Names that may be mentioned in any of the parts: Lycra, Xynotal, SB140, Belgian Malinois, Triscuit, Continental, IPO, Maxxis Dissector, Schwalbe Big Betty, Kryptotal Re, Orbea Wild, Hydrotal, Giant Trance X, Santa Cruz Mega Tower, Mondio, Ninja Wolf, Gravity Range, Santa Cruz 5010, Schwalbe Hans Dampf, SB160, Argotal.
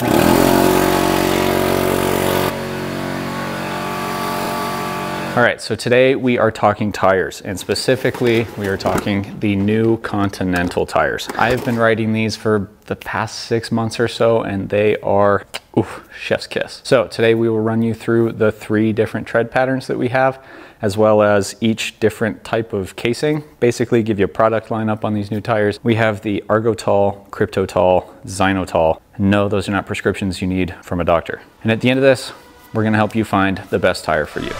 All right, so today we are talking tires, and specifically we are talking the new Continental tires. I've been riding these for the past 6 months or so, and they are chef's kiss. So today we will run you through the 3 different tread patterns that we have, as well as each different type of casing. Basically give you a product lineup on these new tires. We have the Argotal, Kryptotal, Xynotal. No, those are not prescriptions you need from a doctor. And at the end of this, we're gonna help you find the best tire for you.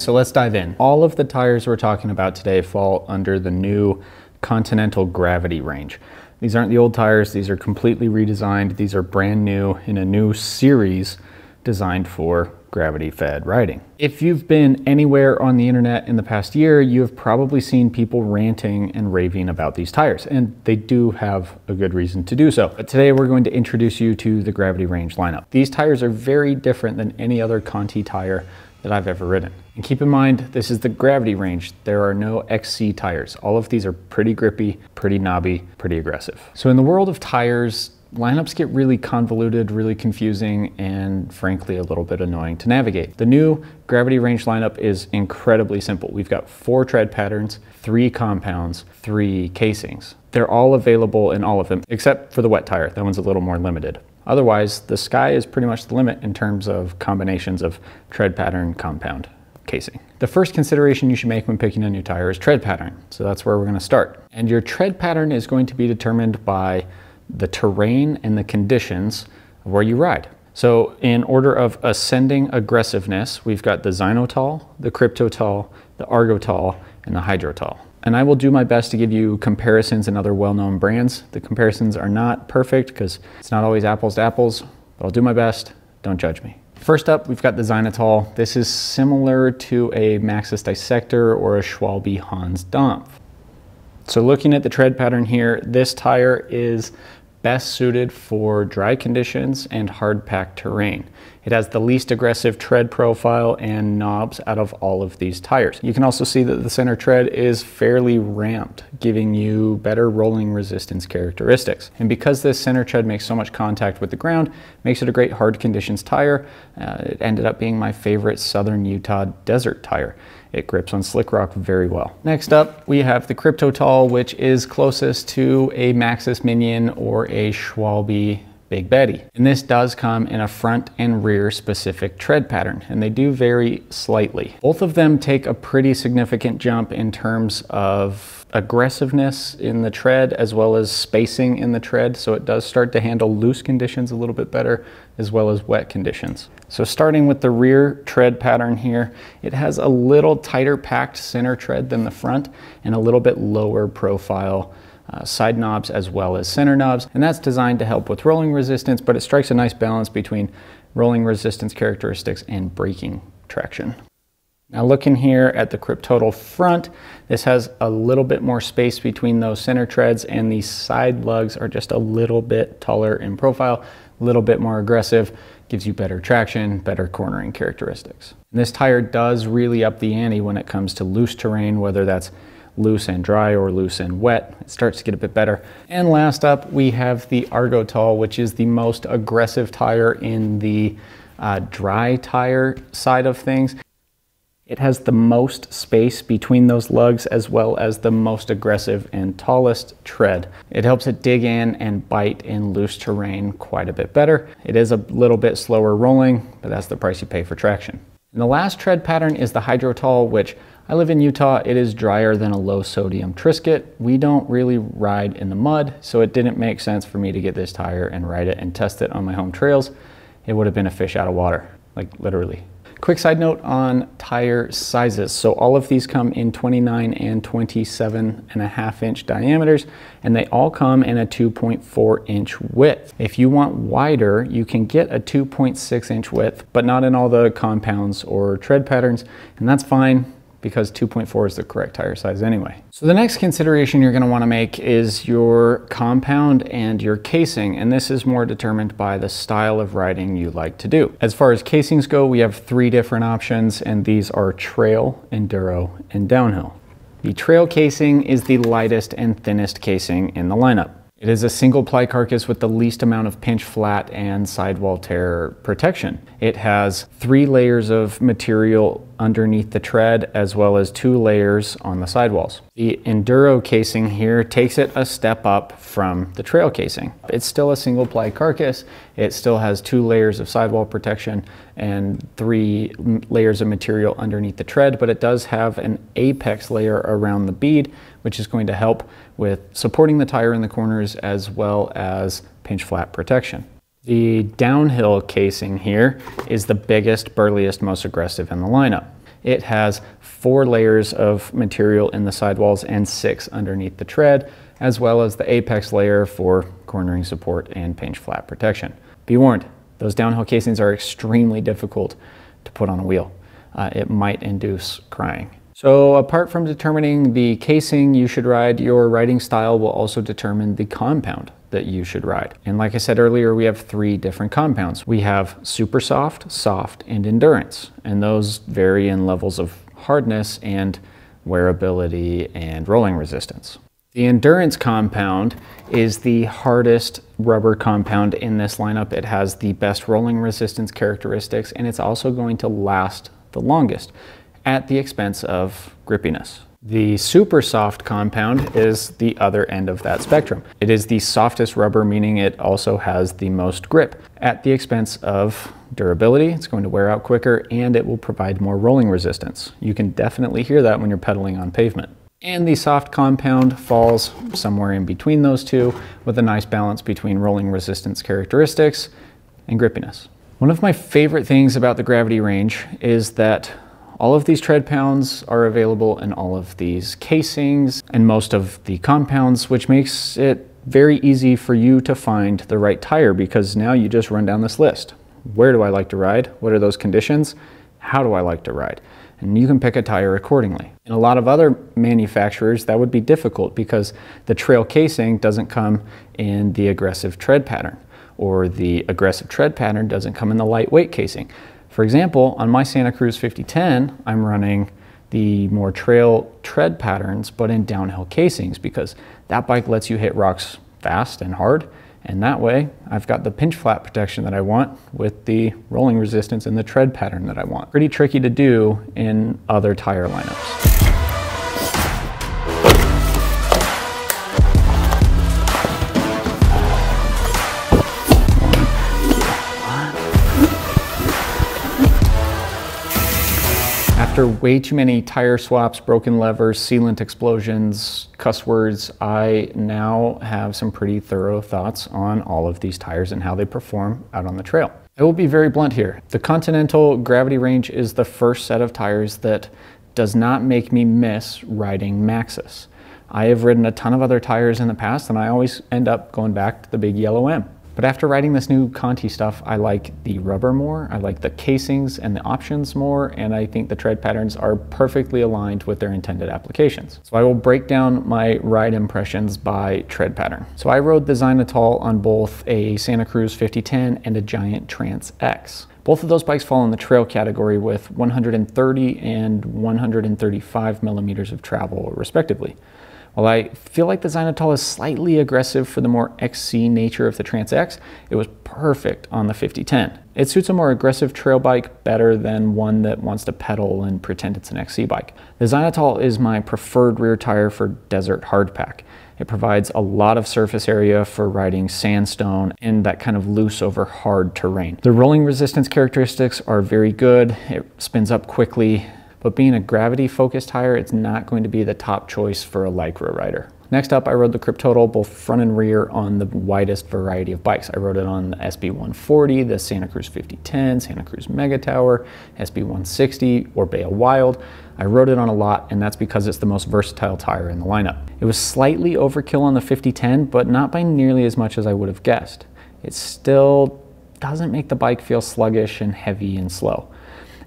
So let's dive in. All of the tires we're talking about today fall under the new Continental Gravity Range. These aren't the old tires, these are completely redesigned. These are brand new in a new series designed for gravity-fed riding. If you've been anywhere on the internet in the past year, you have probably seen people ranting and raving about these tires, and they do have a good reason to do so. But today we're going to introduce you to the Gravity Range lineup. These tires are very different than any other Conti tire that I've ever ridden. And keep in mind, this is the Gravity Range. There are no XC tires. All of these are pretty grippy, pretty knobby, pretty aggressive. So in the world of tires, lineups get really convoluted, really confusing, and frankly, a little bit annoying to navigate. The new Gravity Range lineup is incredibly simple. We've got 4 tread patterns, 3 compounds, 3 casings. They're all available in all of them, except for the wet tire. That one's a little more limited. Otherwise, the sky is pretty much the limit in terms of combinations of tread pattern, compound, casing. The first consideration you should make when picking a new tire is tread pattern. So that's where we're going to start. And your tread pattern is going to be determined by the terrain and the conditions of where you ride. So in order of ascending aggressiveness, we've got the Xynotal, the Kryptotal, the Argotal, and the Hydrotal. And I will do my best to give you comparisons and other well-known brands. The comparisons are not perfect because it's not always apples to apples, but I'll do my best. Don't judge me. First up, we've got the Xynotal. This is similar to a Maxxis Dissector or a Schwalbe Hans Dampf. So looking at the tread pattern here, this tire is best suited for dry conditions and hard packed terrain. It has the least aggressive tread profile and knobs out of all of these tires. You can also see that the center tread is fairly ramped, giving you better rolling resistance characteristics. And because this center tread makes so much contact with the ground, it makes it a great hard conditions tire. It ended up being my favorite Southern Utah desert tire. It grips on slick rock very well. Next up, we have the Kryptotal, which is closest to a Maxxis Minion or a Schwalbe Big Betty. And this does come in a front and rear specific tread pattern, and they do vary slightly. Both of them take a pretty significant jump in terms of aggressiveness in the tread as well as spacing in the tread, so it does start to handle loose conditions a little bit better as well as wet conditions. So starting with the rear tread pattern here, it has a little tighter packed center tread than the front and a little bit lower profile side knobs as well as center knobs, and that's designed to help with rolling resistance, but it strikes a nice balance between rolling resistance characteristics and braking traction. Now looking here at the Kryptotal front, this has a little bit more space between those center treads, and the side lugs are just a little bit taller in profile, a little bit more aggressive, gives you better traction, better cornering characteristics. And this tire does really up the ante when it comes to loose terrain, whether that's loose and dry or loose and wet. It starts to get a bit better. And last up, we have the Argotal, which is the most aggressive tire in the dry tire side of things. It has the most space between those lugs as well as the most aggressive and tallest tread. It helps it dig in and bite in loose terrain quite a bit better. It is a little bit slower rolling, but that's the price you pay for traction. And the last tread pattern is the Hydrotal, which I live in Utah. It is drier than a low sodium Triscuit. We don't really ride in the mud, so it didn't make sense for me to get this tire and ride it and test it on my home trails. It would have been a fish out of water, like literally. Quick side note on tire sizes. So all of these come in 29 and 27.5-inch diameters, and they all come in a 2.4-inch width. If you want wider, you can get a 2.6-inch width, but not in all the compounds or tread patterns, and that's fine. because 2.4 is the correct tire size anyway. So the next consideration you're going to want to make is your compound and your casing, and this is more determined by the style of riding you like to do. As far as casings go, we have three different options, and these are trail, enduro, and downhill. The trail casing is the lightest and thinnest casing in the lineup. It is a single ply carcass with the least amount of pinch flat and sidewall tear protection. It has 3 layers of material underneath the tread, as well as 2 layers on the sidewalls. The enduro casing here takes it a step up from the trail casing. It's still a single ply carcass. It still has 2 layers of sidewall protection and 3 layers of material underneath the tread, but it does have an apex layer around the bead, which is going to help with supporting the tire in the corners as well as pinch flat protection. The downhill casing here is the biggest, burliest, most aggressive in the lineup. It has 4 layers of material in the sidewalls and 6 underneath the tread, as well as the apex layer for cornering support and pinch flat protection. Be warned, those downhill casings are extremely difficult to put on a wheel. It might induce crying. So apart from determining the casing you should ride, your riding style will also determine the compound that you should ride. And like I said earlier, we have 3 different compounds. We have super soft, soft, and endurance. And those vary in levels of hardness and wearability and rolling resistance. The endurance compound is the hardest rubber compound in this lineup. It has the best rolling resistance characteristics, and it's also going to last the longest, at the expense of grippiness. The super soft compound is the other end of that spectrum. It is the softest rubber, meaning it also has the most grip, at the expense of durability. It's going to wear out quicker, and it will provide more rolling resistance. You can definitely hear that when you're pedaling on pavement. And the soft compound falls somewhere in between those two, with a nice balance between rolling resistance characteristics and grippiness. One of my favorite things about the Gravity Range is that all of these tread pounds are available in all of these casings and most of the compounds, which makes it very easy for you to find the right tire, because now you just run down this list. Where do I like to ride? What are those conditions? How do I like to ride? And you can pick a tire accordingly. In a lot of other manufacturers, that would be difficult because the trail casing doesn't come in the aggressive tread pattern, or the aggressive tread pattern doesn't come in the lightweight casing. For example, on my Santa Cruz 5010, I'm running the more trail tread patterns, but in downhill casings, because that bike lets you hit rocks fast and hard. And that way, I've got the pinch flat protection that I want with the rolling resistance and the tread pattern that I want. Pretty tricky to do in other tire lineups. After way too many tire swaps, broken levers, sealant explosions, cuss words, I now have some pretty thorough thoughts on all of these tires and how they perform out on the trail. I will be very blunt here. The Continental Gravity Range is the first set of tires that does not make me miss riding Maxxis. I have ridden a ton of other tires in the past, and I always end up going back to the big yellow M. But after riding this new Conti stuff, I like the rubber more, I like the casings and the options more, and I think the tread patterns are perfectly aligned with their intended applications. So I will break down my ride impressions by tread pattern. So I rode the Xynotal on both a Santa Cruz 5010 and a Giant Trance X. Both of those bikes fall in the trail category with 130 and 135 millimeters of travel, respectively. While I feel like the Xynotal is slightly aggressive for the more XC nature of the Trance X, it was perfect on the 5010. It suits a more aggressive trail bike better than one that wants to pedal and pretend it's an XC bike. The Xynotal is my preferred rear tire for desert hardpack. It provides a lot of surface area for riding sandstone and that kind of loose over hard terrain. The rolling resistance characteristics are very good. It spins up quickly. But being a gravity-focused tire, it's not going to be the top choice for a Lycra rider. Next up, I rode the Kryptotal, both front and rear, on the widest variety of bikes. I rode it on the SB140, the Santa Cruz 5010, Santa Cruz Mega Tower, SB160, Orbea Wild. I rode it on a lot, and that's because it's the most versatile tire in the lineup. It was slightly overkill on the 5010, but not by nearly as much as I would have guessed. It still doesn't make the bike feel sluggish and heavy and slow.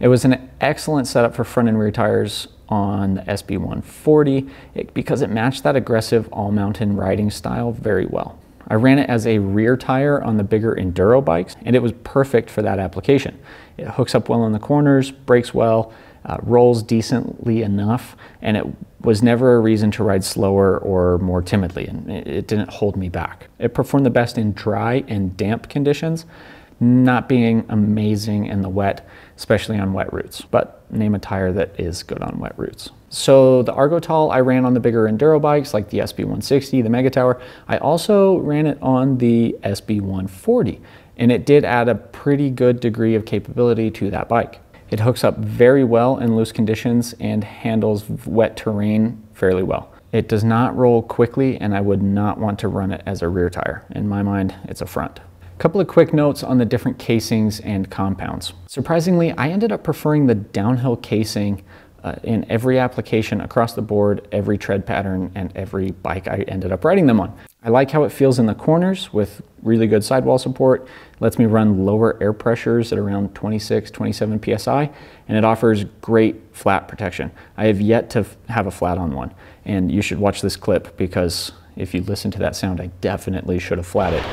It was an excellent setup for front and rear tires on the SB140 because it matched that aggressive all-mountain riding style very well. I ran it as a rear tire on the bigger enduro bikes, and it was perfect for that application. It hooks up well in the corners, brakes well, rolls decently enough, and it was never a reason to ride slower or more timidly, and it didn't hold me back. It performed the best in dry and damp conditions, not being amazing in the wet, especially on wet routes, but name a tire that is good on wet routes. So the Argotal I ran on the bigger enduro bikes like the SB160, the Mega Tower. I also ran it on the SB140, and it did add a pretty good degree of capability to that bike. It hooks up very well in loose conditions and handles wet terrain fairly well. It does not roll quickly, and I would not want to run it as a rear tire. In my mind, it's a front. Couple of quick notes on the different casings and compounds. Surprisingly, I ended up preferring the downhill casing in every application across the board, every tread pattern, and every bike I ended up riding them on. I like how it feels in the corners with really good sidewall support, lets me run lower air pressures at around 26, 27 PSI, and it offers great flat protection. I have yet to have a flat on one, and you should watch this clip because if you listen to that sound, I definitely should have flatted.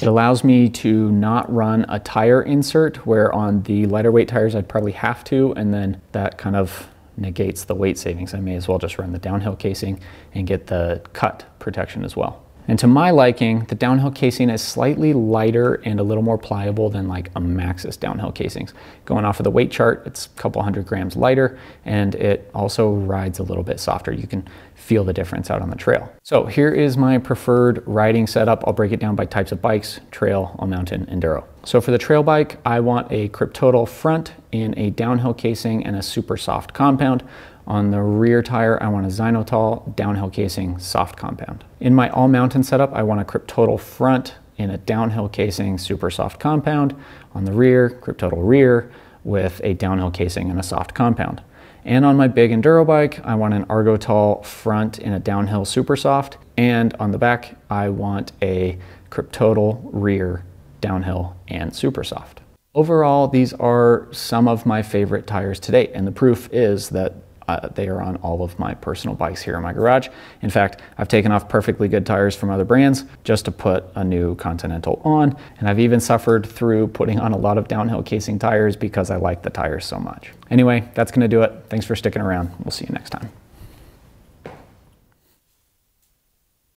It allows me to not run a tire insert where on the lighter weight tires I'd probably have to, and then that kind of negates the weight savings. I may as well just run the downhill casing and get the cut protection as well. And to my liking, the downhill casing is slightly lighter and a little more pliable than like a Maxxis downhill casings. Going off of the weight chart, it's a couple 100 grams lighter, and it also rides a little bit softer. You can feel the difference out on the trail. So here is my preferred riding setup. I'll break it down by types of bikes: trail, all-mountain, enduro. So for the trail bike, I want a Kryptotal front in a downhill casing and a super soft compound. On the rear tire, I want a Xynotal downhill casing, soft compound. In my all-mountain setup, I want a Kryptotal front in a downhill casing, super soft compound. On the rear, Kryptotal rear with a downhill casing and a soft compound. And on my big enduro bike, I want an Argotal front in a downhill super soft. And on the back, I want a Kryptotal rear downhill and super soft. Overall, these are some of my favorite tires to date, and the proof is that they are on all of my personal bikes here in my garage. In fact, I've taken off perfectly good tires from other brands just to put a new Continental on, and I've even suffered through putting on a lot of downhill casing tires because I like the tires so much. Anyway, that's gonna do it. Thanks for sticking around. We'll see you next time.